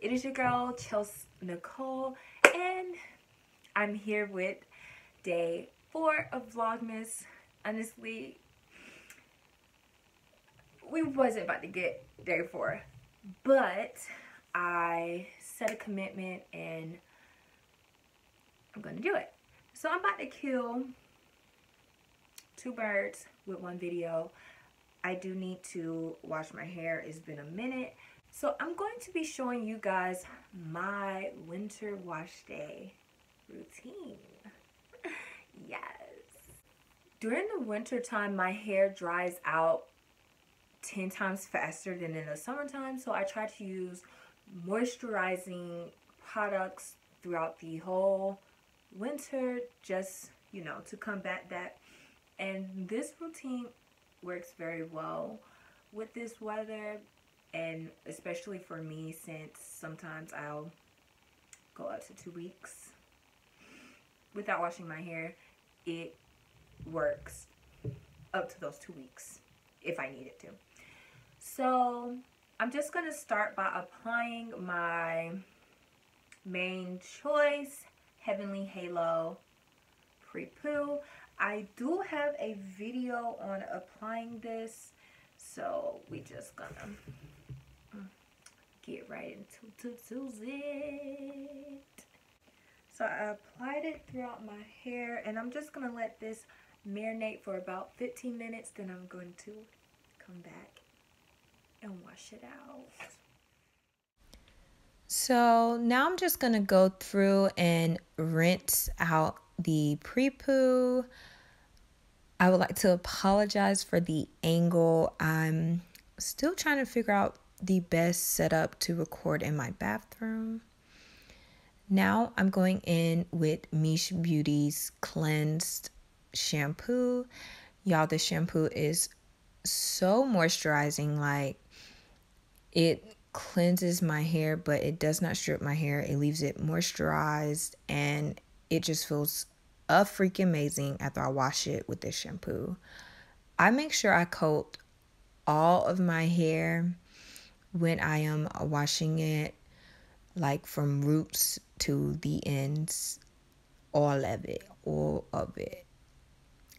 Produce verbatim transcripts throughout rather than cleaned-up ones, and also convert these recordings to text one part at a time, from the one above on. it is your girl Chels Nicole, and I'm here with day four of Vlogmas. Honestly, we wasn't about to get day four, but I set a commitment and I'm gonna do it. So I'm about to kill two birds with one video. I do need to wash my hair. It's been a minute. So I'm going to be showing you guys my winter wash day routine. Yes. During the winter time, my hair dries out ten times faster than in the summertime. So I try to use moisturizing products throughout the whole winter, just, you know, to combat that. And this routine works very well with this weather, and especially for me, since sometimes I'll go up to two weeks without washing my hair. It works up to those two weeks if I need it to. So I'm just gonna start by applying my main choice, Heavenly Halo Pre-Poo. I do have a video on applying this, so we just gonna get right into it. So I applied it throughout my hair, and I'm just gonna let this marinate for about fifteen minutes, then I'm going to come back and wash it out. So now I'm just gonna go through and rinse out the pre-poo. I would like to apologize for the angle. I'm still trying to figure out the best setup to record in my bathroom. Now I'm going in with Miche Beauty's cleansed shampoo. Y'all, this shampoo is so moisturizing. Like, it cleanses my hair, but it does not strip my hair. It leaves it moisturized, and it just feels a freaking amazing after I wash it with this shampoo. I make sure I coat all of my hair when I am washing it, like from roots to the ends, all of it, all of it.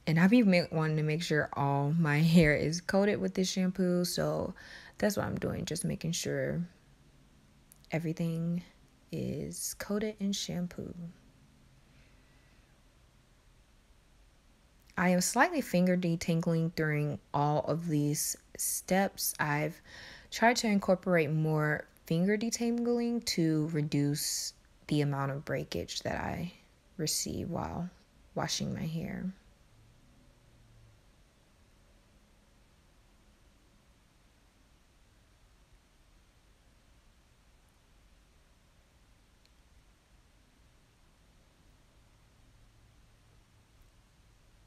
And I've been wanting to make sure all my hair is coated with this shampoo, so that's what I'm doing, just making sure everything is coated in shampoo. I am slightly finger detangling during all of these steps. I've tried to incorporate more finger detangling to reduce the amount of breakage that I receive while washing my hair.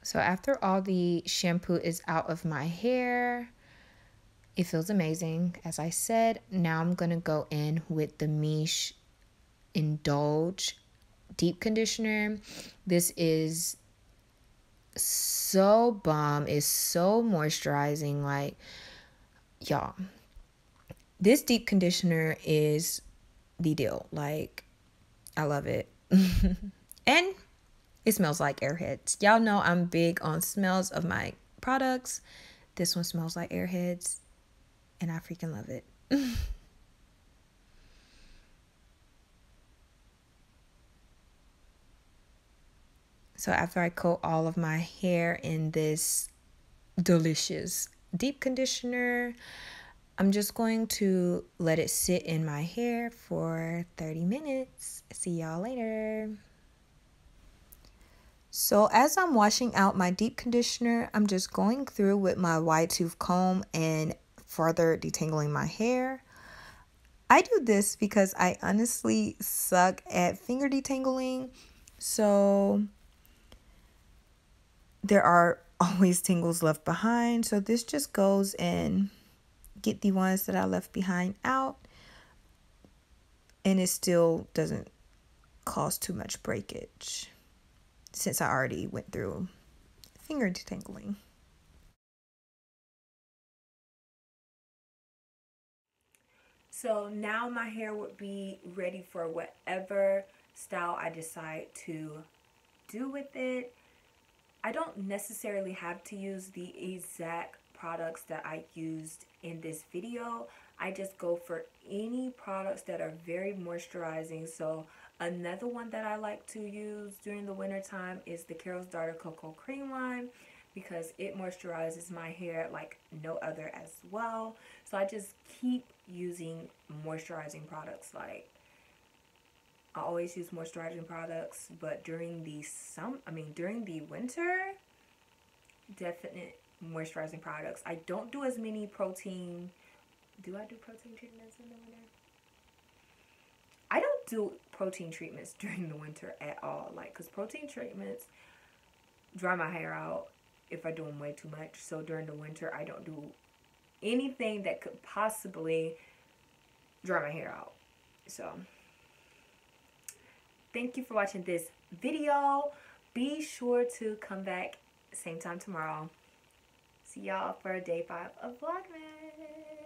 So after all the shampoo is out of my hair, it feels amazing, as I said. Now I'm gonna go in with the Miche Indulge Deep Conditioner. This is so bomb, it's so moisturizing. Like, y'all, this deep conditioner is the deal. Like, I love it. And it smells like Airheads. Y'all know I'm big on smells of my products. This one smells like Airheads, and I freaking love it. So after I coat all of my hair in this delicious deep conditioner, I'm just going to let it sit in my hair for thirty minutes. See y'all later. So as I'm washing out my deep conditioner, I'm just going through with my wide tooth comb and further detangling my hair. I do this because I honestly suck at finger detangling, so there are always tangles left behind. So this just goes and get the ones that I left behind out, and it still doesn't cause too much breakage, since I already went through finger detangling. So now my hair would be ready for whatever style I decide to do with it. I don't necessarily have to use the exact products that I used in this video. I just go for any products that are very moisturizing. So another one that I like to use during the winter time is the Carol's Daughter Cocoa Cream line, because it moisturizes my hair like no other as well. So I just keep using moisturizing products. Like, I always use moisturizing products, but during the summer, I mean during the winter, definite moisturizing products. I don't do as many protein. Do I do protein treatments in the winter? I don't do protein treatments during the winter at all. Like, because protein treatments dry my hair out if I do them way too much. So during the winter, I don't do anything that could possibly dry my hair out. So thank you for watching this video. Be sure to come back same time tomorrow. See y'all for day five of Vlogmas.